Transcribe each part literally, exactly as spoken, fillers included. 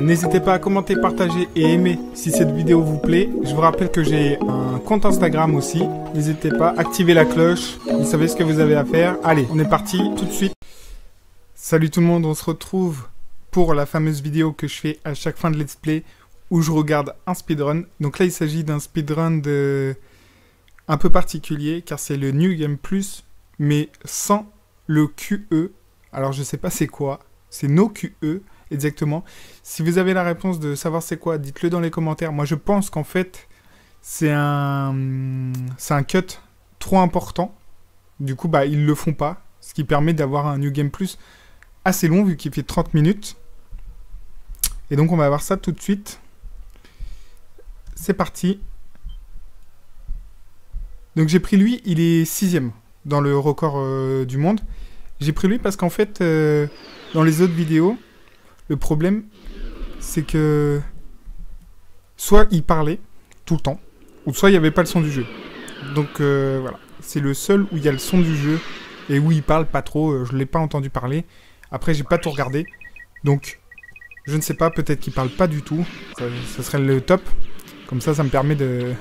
N'hésitez pas à commenter, partager et aimer si cette vidéo vous plaît. Je vous rappelle que j'ai un compte Instagram aussi. N'hésitez pas, activez la cloche. Vous savez ce que vous avez à faire. Allez, on est parti tout de suite. Salut tout le monde, on se retrouve pour la fameuse vidéo que je fais à chaque fin de let's play où je regarde un speedrun. Donc là, il s'agit d'un speedrun de... un peu particulier car c'est le New Game Plus mais sans le Q E. Alors je sais pas c'est quoi, c'est nos Q E. Exactement. Si vous avez la réponse de savoir c'est quoi, dites-le dans les commentaires. Moi, je pense qu'en fait, c'est un, c'est un cut trop important. Du coup, bah, ils le font pas. Ce qui permet d'avoir un New Game Plus assez long, vu qu'il fait trente minutes. Et donc, on va voir ça tout de suite. C'est parti. Donc, j'ai pris lui. Il est sixième dans le record euh, du monde. J'ai pris lui parce qu'en fait, euh, dans les autres vidéos... Le problème, c'est que soit il parlait tout le temps, ou soit il n'y avait pas le son du jeu. Donc euh, voilà, c'est le seul où il y a le son du jeu et où il parle pas trop. Euh, je ne l'ai pas entendu parler. Après, j'ai pas tout regardé. Donc, je ne sais pas, peut-être qu'il parle pas du tout. Ça, ça serait le top. Comme ça, ça me permet de,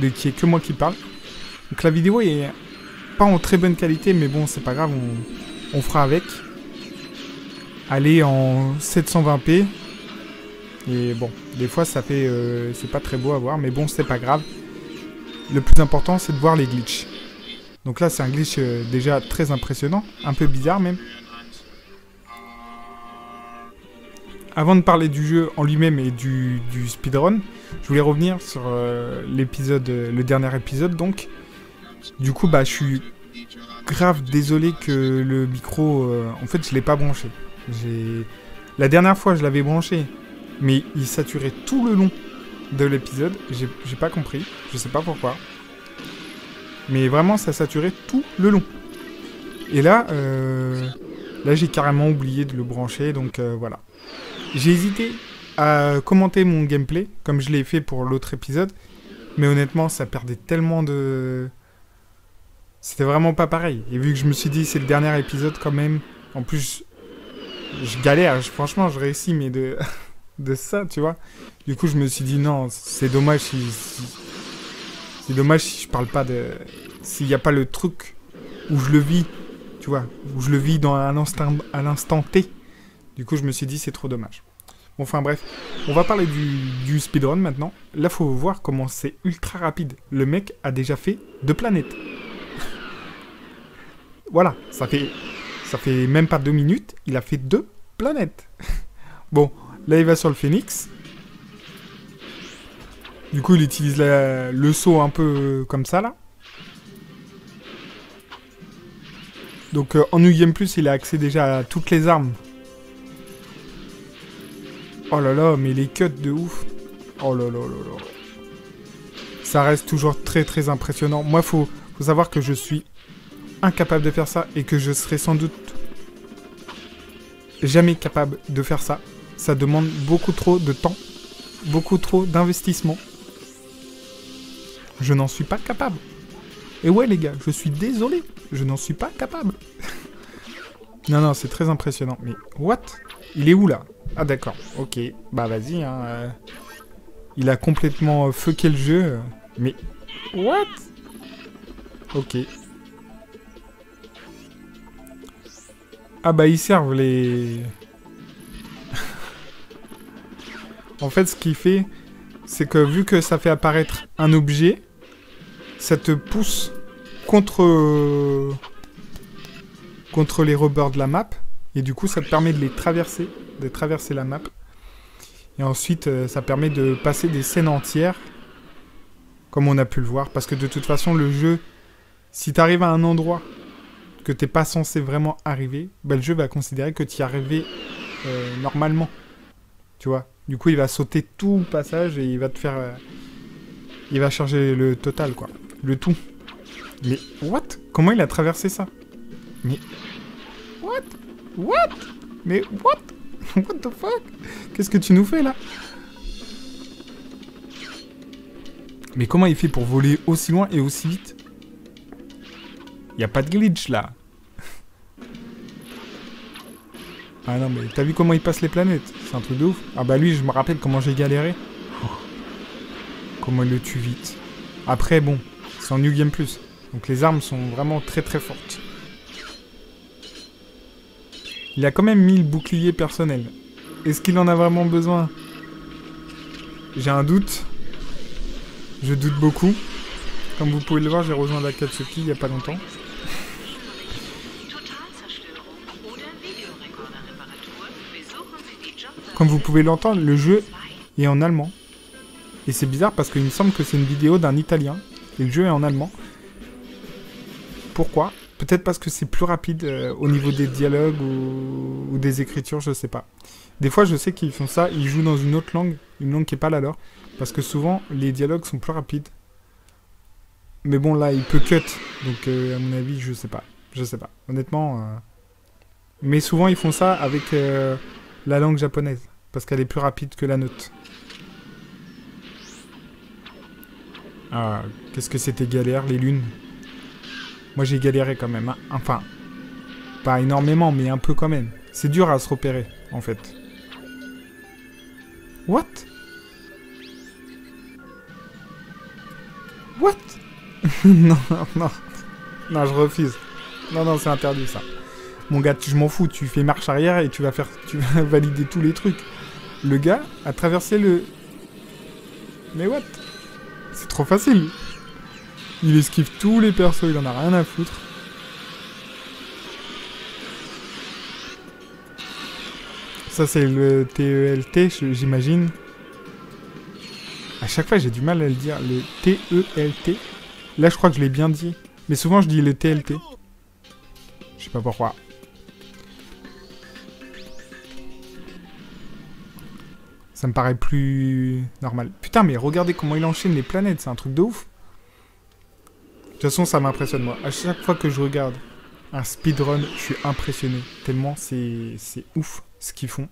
de qu'il n'y ait que moi qui parle. Donc la vidéo est pas en très bonne qualité, mais bon, c'est pas grave, on, on fera avec. Aller en sept cent vingt p et bon des fois ça fait euh, c'est pas très beau à voir mais bon c'est pas grave, le plus important c'est de voir les glitchs. Donc là c'est un glitch euh, déjà très impressionnant, un peu bizarre même. Avant de parler du jeu en lui-même et du, du speedrun, je voulais revenir sur euh, l'épisode euh, le dernier épisode. Donc du coup bah je suis grave désolé que le micro euh, en fait je l'ai pas branché. La dernière fois, je l'avais branché, mais il saturait tout le long de l'épisode. J'ai pas compris, je sais pas pourquoi. Mais vraiment, ça saturait tout le long. Et là, euh, là j'ai carrément oublié de le brancher, donc euh, voilà. J'ai hésité à commenter mon gameplay, comme je l'ai fait pour l'autre épisode. Mais honnêtement, ça perdait tellement de... C'était vraiment pas pareil. Et vu que je me suis dit, c'est le dernier épisode quand même, en plus... Je galère, je, franchement, je réussis, mais de, de ça, tu vois. Du coup, je me suis dit, non, c'est dommage si, si c'est dommage si je parle pas de... S'il n'y a pas le truc où je le vis, tu vois, où je le vis dans un instant, à l'instant T. Du coup, je me suis dit, c'est trop dommage. Bon, enfin, bref, on va parler du, du speedrun maintenant. Là, faut voir comment c'est ultra rapide. Le mec a déjà fait deux planètes. Voilà, ça fait... Ça fait même pas deux minutes, il a fait deux planètes. Bon, là il va sur le Phoenix. Du coup il utilise la, le saut un peu comme ça là. Donc euh, en New Game Plus, il a accès déjà à toutes les armes. Oh là là, mais les cuts de ouf. Oh là là là là. Ça reste toujours très très impressionnant. Moi faut, faut savoir que je suis... incapable de faire ça et que je serai sans doute jamais capable de faire ça. Ça demande beaucoup trop de temps, beaucoup trop d'investissement. Je n'en suis pas capable. Et ouais les gars, je suis désolé, je n'en suis pas capable. Non, non, c'est très impressionnant. Mais what? Il est où là? Ah d'accord, ok. Bah vas-y, hein, euh... il a complètement fucké le jeu. Mais what? Ok. Ah bah ils servent les... En fait ce qu'il fait, c'est que vu que ça fait apparaître un objet, ça te pousse contre... contre les rebords de la map, et du coup ça te permet de les traverser, de traverser la map. Et ensuite ça permet de passer des scènes entières, comme on a pu le voir, parce que de toute façon le jeu, si t'arrives à un endroit... que t'es pas censé vraiment arriver, bah le jeu va considérer que t'y arrivais euh, normalement, tu vois. Du coup, il va sauter tout passage et il va te faire, euh, il va charger le total, quoi, le tout. Mais what? Comment il a traversé ça? Mais what? What? Mais what? What the fuck? Qu'est-ce que tu nous fais là? Mais comment il fait pour voler aussi loin et aussi vite? Y a pas de glitch là. Ah non, mais t'as vu comment il passe les planètes? C'est un truc de ouf. Ah bah lui, je me rappelle comment j'ai galéré. Oh. Comment il le tue vite. Après, bon, c'est en New Game Plus. Donc les armes sont vraiment très très fortes. Il a quand même mis le bouclier personnel. Est-ce qu'il en a vraiment besoin? J'ai un doute. Je doute beaucoup. Comme vous pouvez le voir, j'ai rejoint la Katsuki il n'y a pas longtemps. Comme vous pouvez l'entendre, le jeu est en allemand. Et c'est bizarre parce qu'il me semble que c'est une vidéo d'un Italien. Et le jeu est en allemand. Pourquoi? Peut-être parce que c'est plus rapide euh, au niveau des dialogues ou, ou des écritures, je sais pas. Des fois, je sais qu'ils font ça, ils jouent dans une autre langue, une langue qui n'est pas la leur. Parce que souvent, les dialogues sont plus rapides. Mais bon, là, il peut cut. Donc, euh, à mon avis, je sais pas. Je sais pas. Honnêtement. Euh... Mais souvent, ils font ça avec euh, la langue japonaise. Parce qu'elle est plus rapide que la nôtre. Ah, qu'est-ce que c'était galère, les lunes. Moi, j'ai galéré quand même. Hein. Enfin, pas énormément, mais un peu quand même. C'est dur à se repérer, en fait. What? What? Non, non. Non, je refuse. Non, non, c'est interdit, ça. Mon gars, tu, je m'en fous. Tu fais marche arrière et tu vas, faire, tu vas valider tous les trucs. Le gars a traversé le... Mais what? C'est trop facile. Il esquive tous les persos, il en a rien à foutre. Ça, c'est le T E L T, j'imagine. À chaque fois, j'ai du mal à le dire, le T E L T. Là, je crois que je l'ai bien dit. Mais souvent, je dis le T L T. Je sais pas pourquoi. Ça me paraît plus normal. Putain, mais regardez comment il enchaîne les planètes, c'est un truc de ouf. De toute façon, ça m'impressionne, moi. À chaque fois que je regarde un speedrun, je suis impressionné. Tellement c'est ouf ce qu'ils font.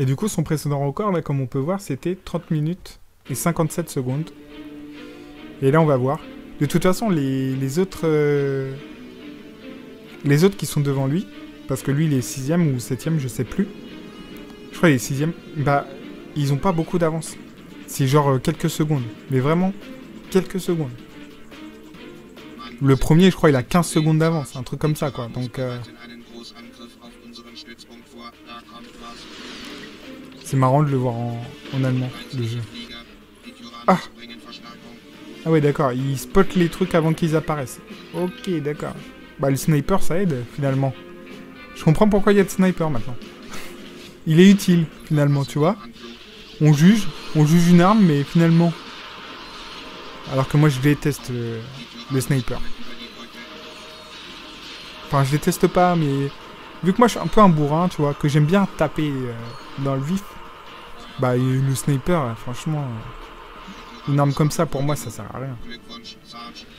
Et du coup, son précédent record, là, comme on peut voir, c'était trente minutes et cinquante-sept secondes. Et là, on va voir. De toute façon, les, les autres... Euh, les autres qui sont devant lui, parce que lui, il est sixième ou septième, je sais plus. Je crois qu'il est sixième. Bah, ils ont pas beaucoup d'avance. C'est genre quelques secondes. Mais vraiment, quelques secondes. Le premier, je crois, il a quinze secondes d'avance. Un truc comme ça, quoi. Donc, euh... c'est marrant de le voir en, en allemand, le jeu. Ah, ah ouais, d'accord. Il spot les trucs avant qu'ils apparaissent. Ok, d'accord. Bah, le sniper, ça aide, finalement. Je comprends pourquoi il y a de sniper, maintenant. Il est utile, finalement, tu vois. On juge, on juge une arme, mais finalement... Alors que moi, je déteste le, le sniper. Enfin, je déteste pas, mais... Vu que moi, je suis un peu un bourrin, tu vois, que j'aime bien taper euh, dans le vif. Bah, le sniper, franchement... Une arme comme ça, pour moi, ça sert à rien.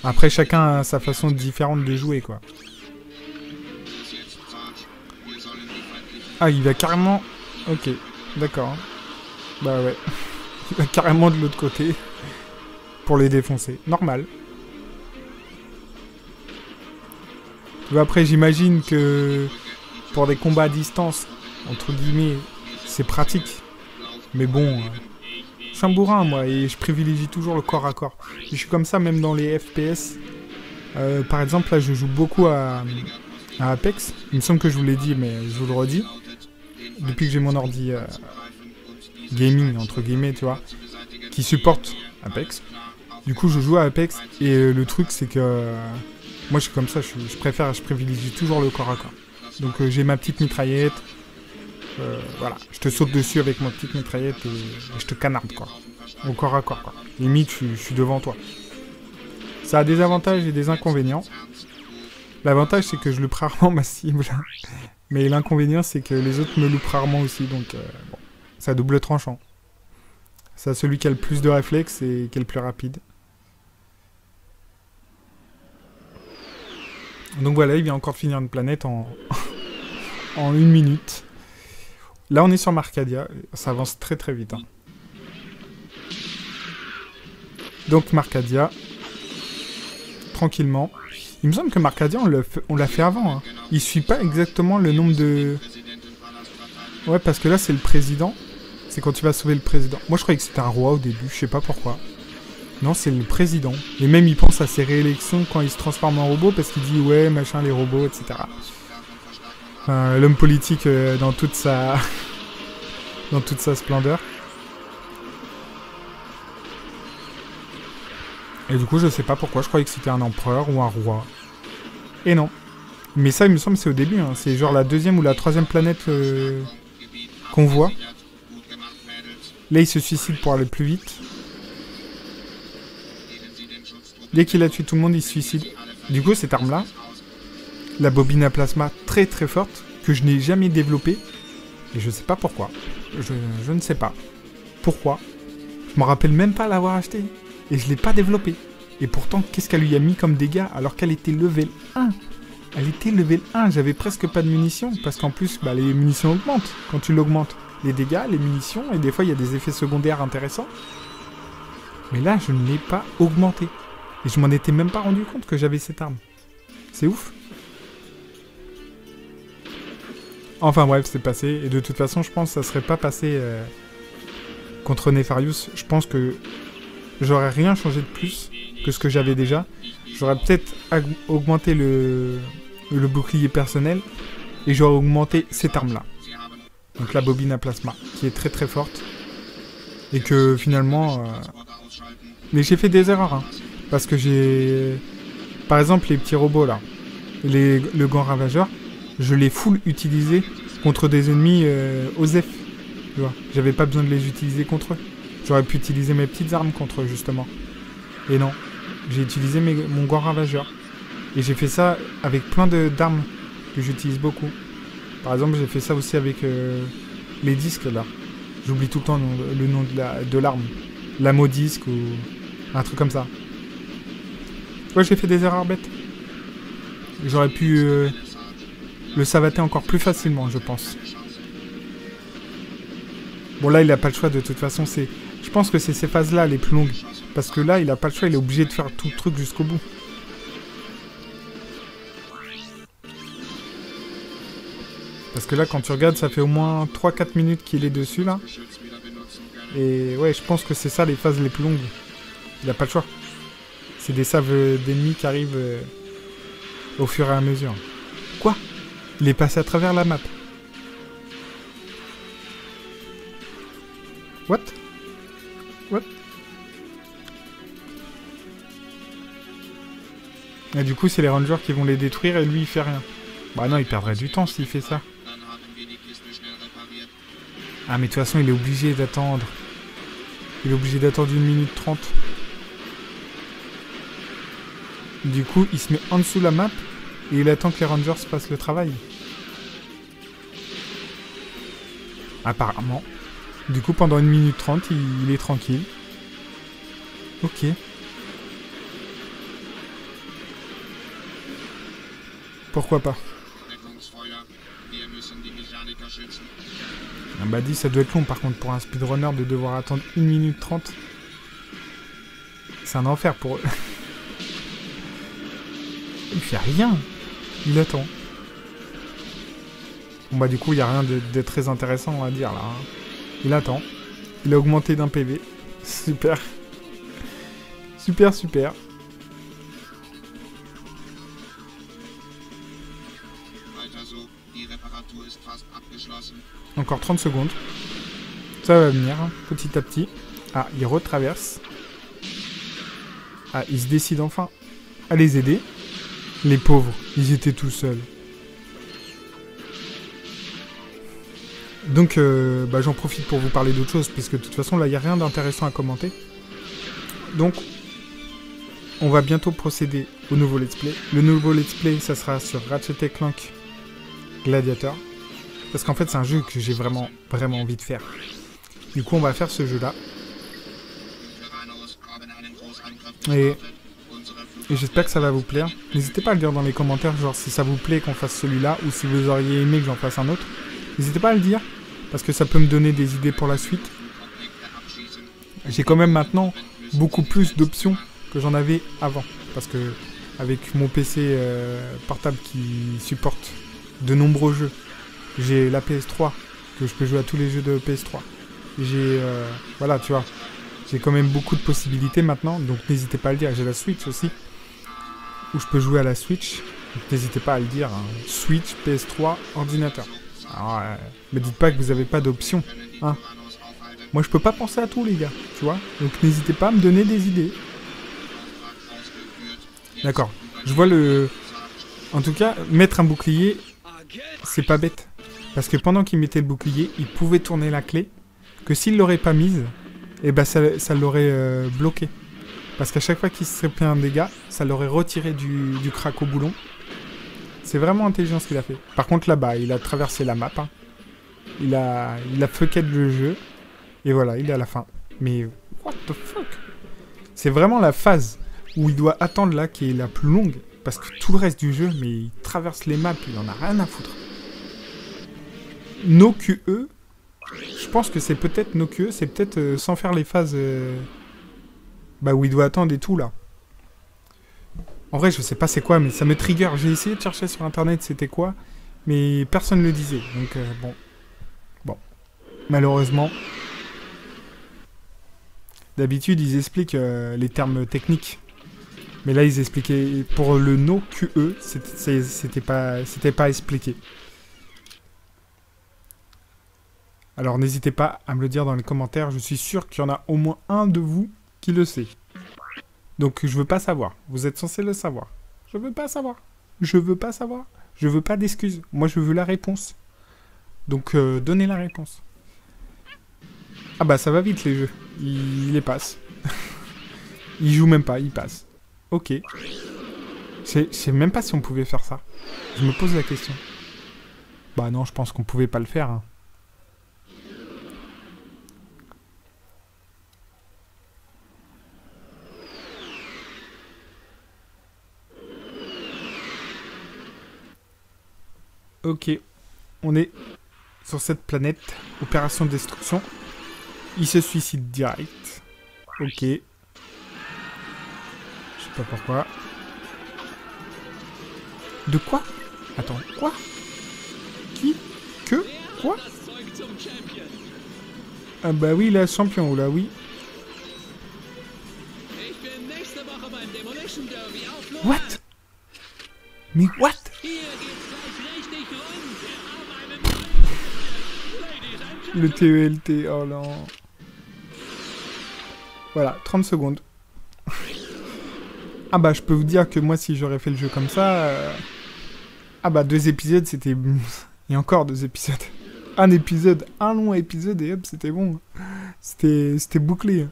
Après, chacun a sa façon différente de jouer, quoi. Ah, il va carrément... Ok, d'accord. Bah ouais, il va carrément de l'autre côté pour les défoncer. Normal. Tu vois, après, j'imagine que pour des combats à distance, entre guillemets, c'est pratique. Mais bon, je suis un bourrin, moi, et je privilégie toujours le corps à corps. Et je suis comme ça même dans les F P S. Euh, par exemple, là, je joue beaucoup à, à Apex. Il me semble que je vous l'ai dit, mais je vous le redis. Depuis que j'ai mon ordi... Euh, gaming entre guillemets, tu vois, qui supporte Apex. Du coup, je joue à Apex et euh, le truc c'est que euh, moi je suis comme ça, je, je préfère, je privilégie toujours le corps à corps. Donc euh, j'ai ma petite mitraillette, euh, voilà, je te saute dessus avec ma petite mitraillette et, et je te canarde, quoi, au corps à corps, quoi. Limite, je, je suis devant toi. Ça a des avantages et des inconvénients. L'avantage c'est que je loupe rarement ma cible, mais l'inconvénient c'est que les autres me loupent rarement aussi, donc euh, bon. C'est à double tranchant. C'est à celui qui a le plus de réflexes et qui est le plus rapide. Donc voilà, il vient encore finir une planète en, en une minute. Là, on est sur Marcadia. Ça avance très très vite. Hein. Donc Marcadia. Tranquillement. Il me semble que Marcadia, on l'a fait avant. Hein. Il suit pas exactement le nombre de... Ouais, parce que là, c'est le président. C'est quand tu vas sauver le président. Moi, je croyais que c'était un roi au début. Je sais pas pourquoi. Non, c'est le président. Et même, il pense à ses réélections quand il se transforme en robot parce qu'il dit, ouais, machin, les robots, et cetera. Enfin, l'homme politique euh, dans toute sa... dans toute sa splendeur. Et du coup, je sais pas pourquoi. Je croyais que c'était un empereur ou un roi. Et non. Mais ça, il me semble, c'est au début. Hein. C'est genre la deuxième ou la troisième planète euh, qu'on voit. Là, il se suicide pour aller plus vite. Dès qu'il a tué tout le monde, il se suicide. Du coup, cette arme-là, la bobine à plasma très très forte, que je n'ai jamais développée. Et je sais pas pourquoi. Je, je ne sais pas. Pourquoi? Je me rappelle même pas l'avoir achetée. Et je l'ai pas développée. Et pourtant, qu'est-ce qu'elle lui a mis comme dégâts alors qu'elle était level un? Elle était level un, j'avais presque pas de munitions, parce qu'en plus, bah, les munitions augmentent. Quand tu l'augmentes, les dégâts, les munitions, et des fois, il y a des effets secondaires intéressants. Mais là, je ne l'ai pas augmenté. Et je m'en étais même pas rendu compte que j'avais cette arme. C'est ouf. Enfin bref, c'est passé. Et de toute façon, je pense que ça serait pas passé euh, contre Nefarius. Je pense que j'aurais rien changé de plus que ce que j'avais déjà. J'aurais peut-être augmenté le, le bouclier personnel et j'aurais augmenté cette arme-là. Donc la bobine à plasma, qui est très très forte. Et que finalement... Euh... Mais j'ai fait des erreurs, hein, parce que j'ai... Par exemple, les petits robots, là. Les... Le gant ravageur, je l'ai full utilisé contre des ennemis euh, O Z E F. Tu vois, j'avais pas besoin de les utiliser contre eux. J'aurais pu utiliser mes petites armes contre eux, justement. Et non. J'ai utilisé mes, mon gant ravageur. Et j'ai fait ça avec plein d'armes que j'utilise beaucoup. Par exemple, j'ai fait ça aussi avec euh, les disques, là. J'oublie tout le temps le, le nom de l'arme. La, L'amo disque ou un truc comme ça. Ouais, j'ai fait des erreurs bêtes. J'aurais pu euh, le savater encore plus facilement, je pense. Bon, là, il n'a pas le choix, de toute façon, c'est... Je pense que c'est ces phases-là les plus longues. Parce que là, il a pas le choix, il est obligé de faire tout le truc jusqu'au bout. Parce que là, quand tu regardes, ça fait au moins trois quatre minutes qu'il est dessus, là. Et ouais, je pense que c'est ça les phases les plus longues. Il a pas le choix. C'est des saves d'ennemis qui arrivent euh, au fur et à mesure. Quoi? Il est passé à travers la map. What? What? Et du coup, c'est les rangers qui vont les détruire et lui, il fait rien. Bah non, il perdrait du temps s'il fait ça. Ah, mais de toute façon, il est obligé d'attendre. Il est obligé d'attendre une minute trente. Du coup, il se met en dessous de la map et il attend que les rangers fassent le travail. Apparemment. Du coup, pendant une minute trente, il est tranquille. Ok. Pourquoi pas? Ah bah dis, ça doit être long par contre pour un speedrunner de devoir attendre une minute trente. C'est un enfer pour eux. Il fait rien. Il attend. Bon bah du coup, il n'y a rien de, de très intéressant à dire là. Il attend. Il a augmenté d'un P V. Super. Super, super. Encore trente secondes. Ça va venir, petit à petit. Ah, il retraverse. Ah, il se décide enfin à les aider. Les pauvres, ils étaient tout seuls. Donc, euh, bah, j'en profite pour vous parler d'autre chose, puisque de toute façon, là, il n'y a rien d'intéressant à commenter. Donc, on va bientôt procéder au nouveau let's play. Le nouveau let's play, ça sera sur Ratchet and Clank Gladiator. Parce qu'en fait, c'est un jeu que j'ai vraiment, vraiment envie de faire. Du coup, on va faire ce jeu-là. Et, et j'espère que ça va vous plaire. N'hésitez pas à le dire dans les commentaires, genre si ça vous plaît qu'on fasse celui-là, ou si vous auriez aimé que j'en fasse un autre. N'hésitez pas à le dire, parce que ça peut me donner des idées pour la suite. J'ai quand même maintenant beaucoup plus d'options que j'en avais avant. Parce que avec mon P C euh, portable qui supporte de nombreux jeux. J'ai la P S trois, que je peux jouer à tous les jeux de P S trois. J'ai... Euh, voilà, tu vois. J'ai quand même beaucoup de possibilités maintenant, donc n'hésitez pas à le dire. J'ai la Switch aussi, où je peux jouer à la Switch. Donc n'hésitez pas à le dire. Hein. Switch, P S trois, ordinateur. Alors, euh, me dites pas que vous n'avez pas d'options. Hein. Moi, je peux pas penser à tout, les gars, tu vois. Donc n'hésitez pas à me donner des idées. D'accord. Je vois le... En tout cas, mettre un bouclier, c'est pas bête. Parce que pendant qu'il mettait le bouclier, il pouvait tourner la clé. Que s'il l'aurait pas mise, eh ben ça, ça l'aurait euh, bloqué. Parce qu'à chaque fois qu'il serait pris un dégât, ça l'aurait retiré du, du crack au boulon. C'est vraiment intelligent ce qu'il a fait. Par contre, là-bas, il a traversé la map. Hein. Il a, il a fucké le jeu. Et voilà, il est à la fin. Mais what the fuck? C'est vraiment la phase où il doit attendre là qui est la plus longue. Parce que tout le reste du jeu, mais il traverse les maps, il en a rien à foutre. Nos Q E, je pense que c'est peut-être nos Q E, c'est peut-être euh, sans faire les phases euh, bah, où il doit attendre et tout là. En vrai, je sais pas c'est quoi, mais ça me trigger. J'ai essayé de chercher sur internet c'était quoi, mais personne ne le disait. Donc euh, bon. Bon. Malheureusement. D'habitude, ils expliquent euh, les termes techniques. Mais là, ils expliquaient... Pour le no Q E, c'était pas, c'était pas expliqué. Alors, n'hésitez pas à me le dire dans les commentaires. Je suis sûr qu'il y en a au moins un de vous qui le sait. Donc, je veux pas savoir. Vous êtes censé le savoir. Je veux pas savoir. Je veux pas savoir. Je veux pas d'excuses. Moi, je veux la réponse. Donc, euh, donnez la réponse. Ah bah, ça va vite, les jeux. Il les passe. Il joue même pas, il passe. Ok. Je sais même pas si on pouvait faire ça. Je me pose la question. Bah non, je pense qu'on pouvait pas le faire. Hein. Ok. On est sur cette planète. Opération de destruction. Il se suicide direct. Ok. Je sais pas pourquoi. De quoi? Attends, quoi? Qui? Que? Quoi? Ah bah oui, la champion, là, oui. What? Mais what? Le T E L T, oh non. Voilà, trente secondes. Ah bah, je peux vous dire que moi, si j'aurais fait le jeu comme ça... Euh... Ah bah, deux épisodes, c'était... Et encore deux épisodes. Un épisode, un long épisode, et hop, c'était bon. C'était bouclé.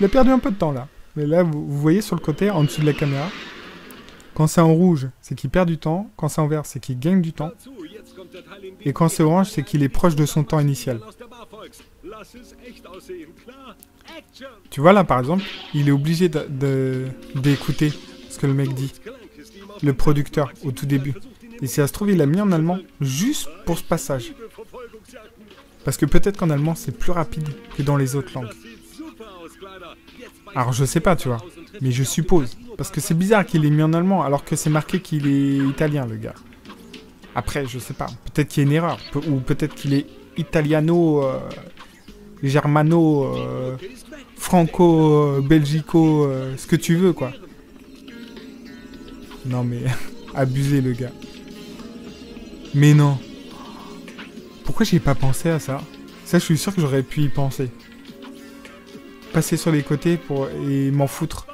Il a perdu un peu de temps, là. Mais là, vous, vous voyez sur le côté, en dessous de la caméra, quand c'est en rouge, c'est qu'il perd du temps. Quand c'est en vert, c'est qu'il gagne du temps. Et quand c'est orange, c'est qu'il est proche de son temps initial. Tu vois là, par exemple, il est obligé d'écouter ce que le mec dit. Le producteur, au tout début. Et si ça se trouve, il l'a mis en allemand juste pour ce passage. Parce que peut-être qu'en allemand, c'est plus rapide que dans les autres langues. Alors je sais pas, tu vois. Mais je suppose. Parce que c'est bizarre qu'il ait mis en allemand alors que c'est marqué qu'il est italien, le gars. Après, je sais pas. Peut-être qu'il y a une erreur. Pe ou peut-être qu'il est italiano, euh, germano, euh, franco, euh, belgico, euh, ce que tu veux, quoi. Non, mais... abusé, le gars. Mais non. Pourquoi j'ai pas pensé à ça? Ça, je suis sûr que j'aurais pu y penser. Passer sur les côtés pour... et m'en foutre.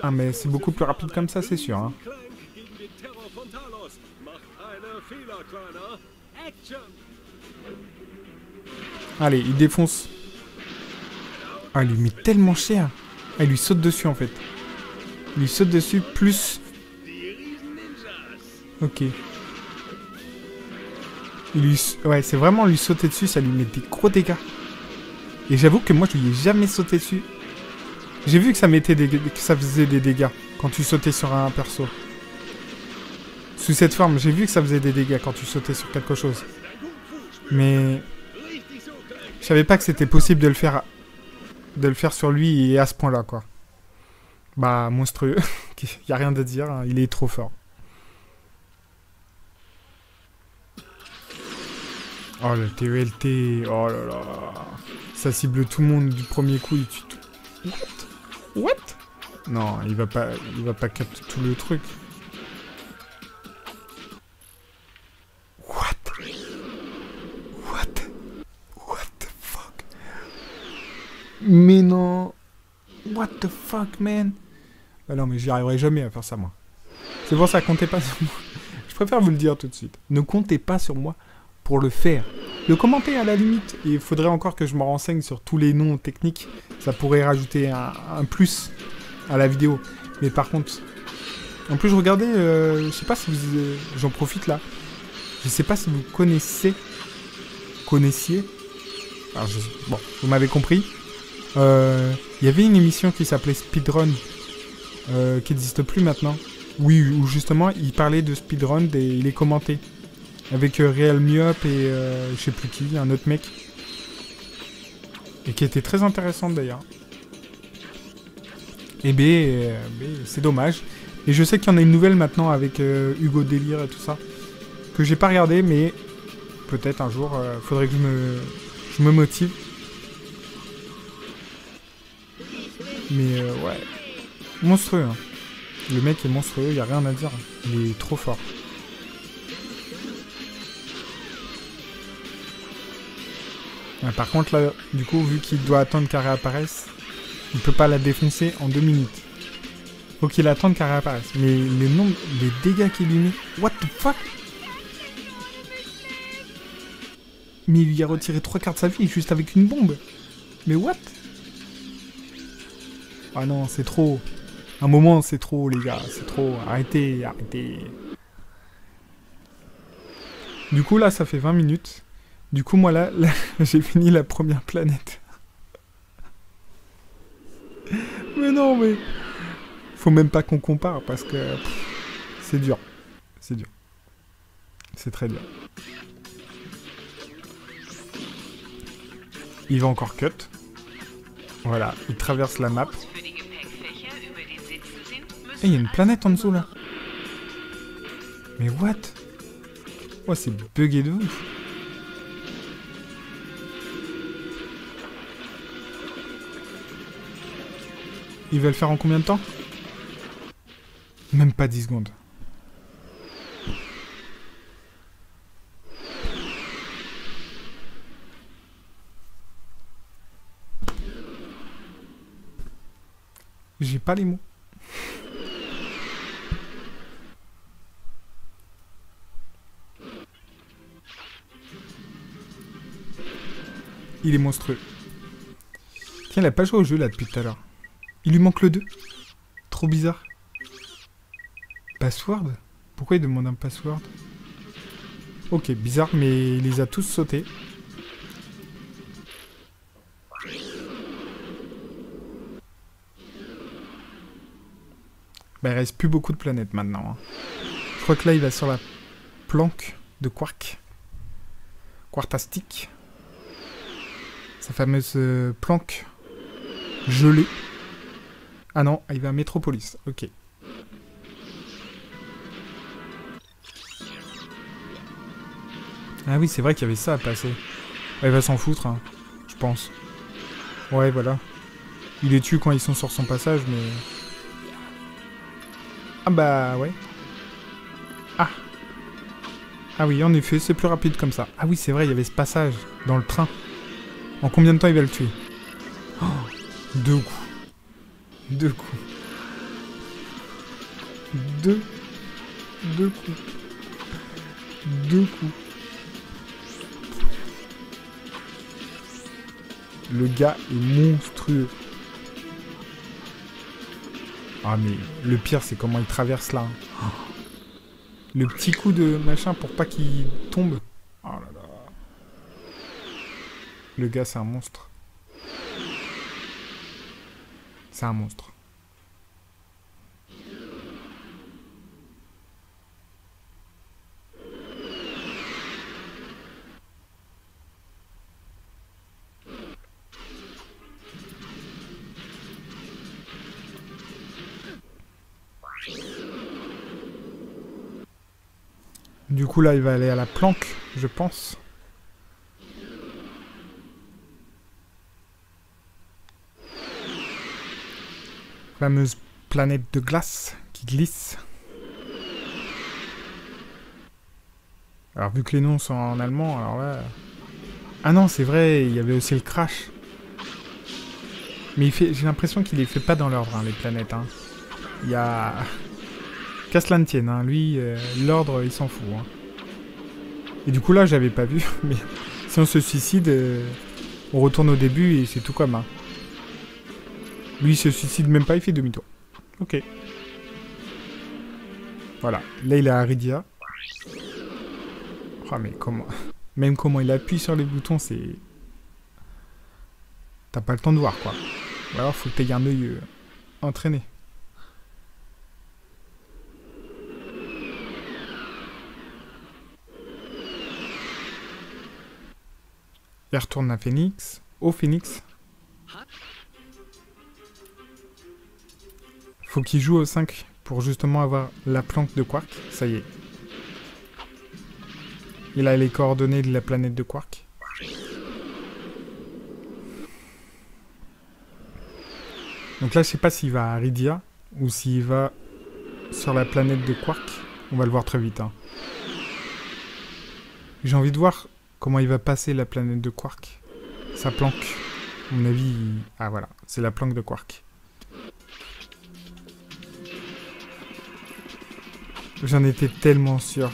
Ah, mais c'est beaucoup plus rapide comme ça, c'est sûr, hein. Allez, il défonce. Ah, il lui met tellement cher. Ah, il lui saute dessus, en fait. Il lui saute dessus, plus... Ok. Il lui... Ouais, c'est vraiment lui sauter dessus, ça lui met des gros dégâts. Et j'avoue que moi, je lui ai jamais sauté dessus. J'ai vu que ça, mettait des... que ça faisait des dégâts quand tu sautais sur un perso. Sous cette forme, j'ai vu que ça faisait des dégâts quand tu sautais sur quelque chose. Mais... je savais pas que c'était possible de le faire... de le faire sur lui et à ce point-là, quoi. Bah, monstrueux. Il n'y a rien à dire, hein. Il est trop fort. Oh, le T E L T. Oh là là. Ça cible tout le monde du premier coup. Il tue tout. What? What? Non, il va pas, il va pas capter tout le truc. Mais non. What the fuck, man. Bah non, mais j'y arriverai jamais à faire ça, moi. C'est pour ça, comptez pas sur moi. Je préfère vous le dire tout de suite. Ne comptez pas sur moi pour le faire. Le commenter, à la limite. Et il faudrait encore que je me renseigne sur tous les noms techniques. Ça pourrait rajouter un, un plus à la vidéo. Mais par contre... En plus, regardez... Euh, je sais pas si vous... Euh, j'en profite, là. Je sais pas si vous connaissez... Connaissiez... Alors, je... Bon, vous m'avez compris. Il euh, y avait une émission qui s'appelait Speedrun, euh, qui n'existe plus maintenant. Oui, où justement, il parlait de Speedrun et il est commenté. Avec euh, Real Myop et euh, je sais plus qui, un autre mec. Et qui était très intéressante d'ailleurs. Et bien, euh, c'est dommage. Et je sais qu'il y en a une nouvelle maintenant avec euh, Hugo Délire et tout ça. Que j'ai pas regardé, mais peut-être un jour, euh, faudrait que je me, je me motive. Mais euh, ouais, monstrueux. Hein. Le mec est monstrueux, il n'y a rien à dire. Il est trop fort. Ouais, par contre, là, du coup, vu qu'il doit attendre qu'elle réapparaisse, il peut pas la défoncer en deux minutes. Faut qu'il attende qu'elle réapparaisse. Mais le nombre de dégâts qu'il lui met... What the fuck? Mais il lui a retiré trois quarts de sa vie juste avec une bombe. Mais what? Ah non, c'est trop. Un moment, c'est trop, les gars. C'est trop. Arrêtez, arrêtez. Du coup, là, ça fait vingt minutes. Du coup, moi, là, là j'ai fini la première planète. Mais non, mais... Faut même pas qu'on compare, parce que... C'est dur. C'est dur. C'est très dur. Il va encore cut. Voilà, il traverse la map. Eh, hey, il y a une planète en dessous, là. Mais what? Oh, c'est bugué de ouf. Il va le faire en combien de temps? Même pas dix secondes. J'ai pas les mots. Il est monstrueux. Tiens, il a pas joué au jeu là depuis tout à l'heure. Il lui manque le deux. Trop bizarre. Password? Pourquoi il demande un password? Ok, bizarre, mais il les a tous sautés. Bah, il reste plus beaucoup de planètes maintenant. Hein. Je crois que là, il va sur la planque de Quark. Quartastique. Sa fameuse euh, planque gelée. Ah non, il va à Métropolis. Ok. Ah oui, c'est vrai qu'il y avait ça à passer. Ouais, il va s'en foutre, hein, je pense. Ouais, voilà. Il les tue quand ils sont sur son passage, mais... Ah bah ouais. Ah. Ah oui, en effet, c'est plus rapide comme ça. Ah oui, c'est vrai, il y avait ce passage dans le train. En combien de temps il va le tuer? Oh, deux coups. Deux coups. Deux. Deux coups. Deux coups. Le gars est monstrueux. Ah mais le pire c'est comment il traverse là. Hein. Le petit coup de machin pour pas qu'il tombe. Oh là là. Le gars c'est un monstre. C'est un monstre. Du coup, là, il va aller à la planque, je pense. Fameuse planète de glace qui glisse. Alors, vu que les noms sont en allemand, alors là... Ah non, c'est vrai, il y avait aussi le crash. Mais il fait... j'ai l'impression qu'il les fait pas dans l'ordre, hein, les planètes. Hein. Il y a... Qu'à cela ne tienne, hein. Lui, euh, l'ordre, il s'en fout. Hein. Et du coup, là, j'avais pas vu, mais si on se suicide, euh, on retourne au début et c'est tout comme. Hein. Lui, il se suicide même pas, il fait demi-tour. Ok. Voilà. Là, il a Aridia. Ah, oh, mais comment... Même comment il appuie sur les boutons, c'est... T'as pas le temps de voir, quoi. Ou alors, faut que t'aies un œil euh, entraîné. Il retourne à Phoenix, au Phoenix. Faut qu'il joue au cinq pour justement avoir la planque de Quark. Ça y est. Il a les coordonnées de la planète de Quark. Donc là, je sais pas s'il va à Aridia ou s'il va sur la planète de Quark. On va le voir très vite. Hein. J'ai envie de voir... Comment il va passer la planète de Quark? Sa planque. À mon avis... Il... Ah voilà, c'est la planque de Quark. J'en étais tellement sûr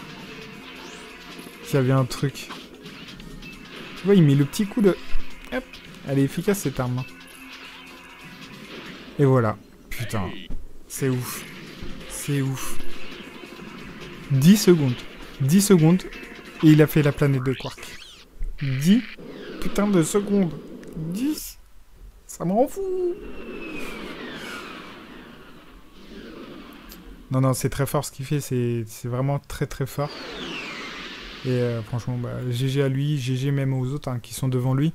qu'il y avait un truc. Tu vois, il met le petit coup de... Hop. Elle est efficace, cette arme. Et voilà. Putain. C'est ouf. C'est ouf. dix secondes. dix secondes. Et il a fait la planète de Quark. dix putain de secondes. dix. Ça m'en fout. Non, non, c'est très fort ce qu'il fait. C'est vraiment très, très fort. Et euh, franchement, bah, G G à lui, G G même aux autres hein, qui sont devant lui.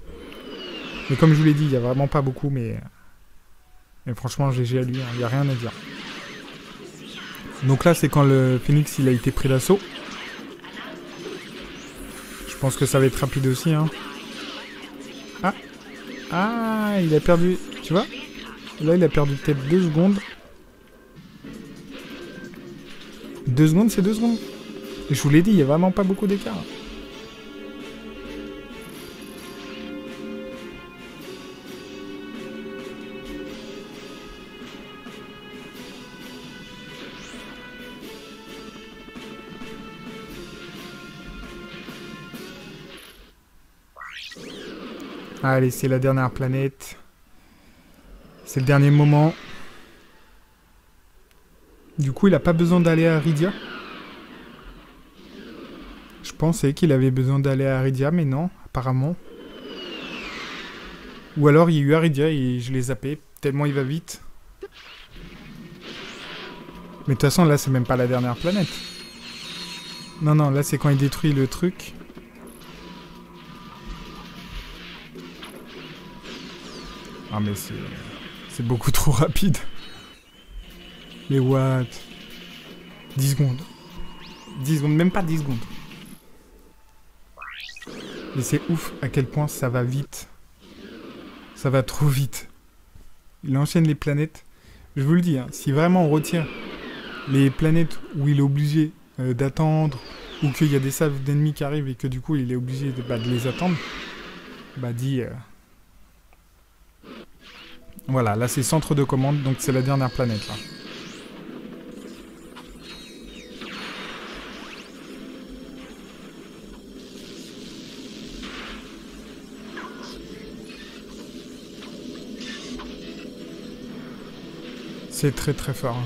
Mais comme je vous l'ai dit, il n'y a vraiment pas beaucoup. Mais, mais franchement, G G à lui, il hein, n'y a rien à dire. Donc là, c'est quand le Phoenix il a été pris d'assaut. Je pense que ça va être rapide aussi, hein. Ah. Ah, il a perdu... Tu vois? Là, il a perdu peut-être deux secondes. Deux secondes, c'est deux secondes. Et je vous l'ai dit, il n'y a vraiment pas beaucoup d'écart. Allez, c'est la dernière planète. C'est le dernier moment. Du coup, il n'a pas besoin d'aller à Aridia. Je pensais qu'il avait besoin d'aller à Aridia, mais non, apparemment. Ou alors, il y a eu Aridia et je l'ai zappé, tellement il va vite. Mais de toute façon, là, c'est même pas la dernière planète. Non, non, là, c'est quand il détruit le truc... Ah mais c'est beaucoup trop rapide. Mais what? dix secondes. dix secondes, même pas dix secondes. Et c'est ouf à quel point ça va vite. Ça va trop vite. Il enchaîne les planètes. Je vous le dis, hein, si vraiment on retire les planètes où il est obligé euh, d'attendre, ou qu'il y a des salves d'ennemis qui arrivent et que du coup il est obligé de, bah, de les attendre, bah dit... Euh, Voilà, là c'est centre de commande, donc c'est la dernière planète là. C'est très très fort. Hein.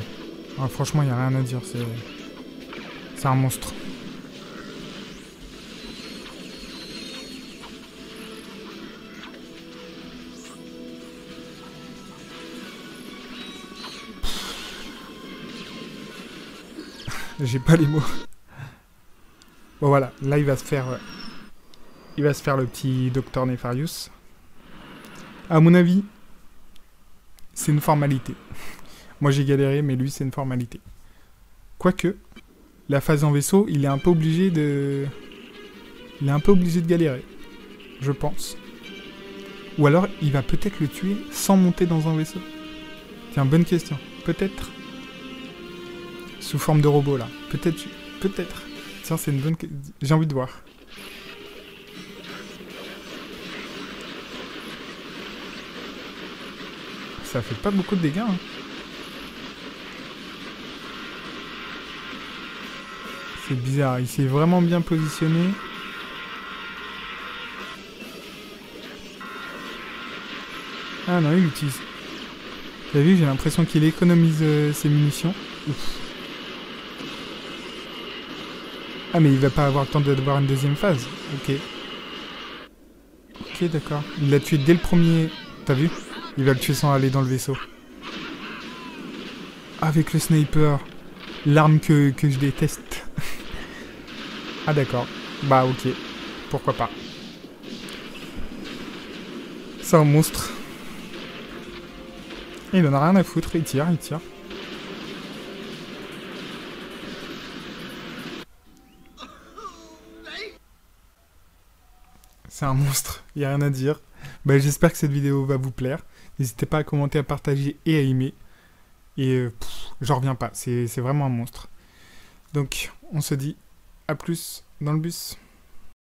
Alors, franchement, il n'y a rien à dire, c'est... C'est un monstre. J'ai pas les mots. Bon voilà, là il va se faire... Il va se faire le petit docteur Nefarius. À mon avis, c'est une formalité. Moi j'ai galéré, mais lui c'est une formalité. Quoique, la phase en vaisseau, il est un peu obligé de... Il est un peu obligé de galérer, je pense. Ou alors, il va peut-être le tuer sans monter dans un vaisseau. Tiens, bonne question. Peut-être. Sous forme de robot, là. Peut-être. Peut-être. Tiens, c'est une bonne question. J'ai envie de voir. Ça fait pas beaucoup de dégâts, hein. C'est bizarre. Il s'est vraiment bien positionné. Ah non, il utilise. T'as vu, j'ai l'impression qu'il économise euh, ses munitions. Ouf. Ah mais il va pas avoir le temps d'avoir une deuxième phase. Ok. Ok, d'accord. Il l'a tué dès le premier... T'as vu? Il va le tuer sans aller dans le vaisseau. Avec le sniper. L'arme que, que je déteste. Ah d'accord. Bah ok. Pourquoi pas. C'est un monstre. Il en a rien à foutre, il tire, il tire. C'est un monstre, il n'y a rien à dire. Bah, j'espère que cette vidéo va vous plaire. N'hésitez pas à commenter, à partager et à aimer. Et euh, j'en reviens pas, c'est vraiment un monstre. Donc, on se dit à plus dans le bus.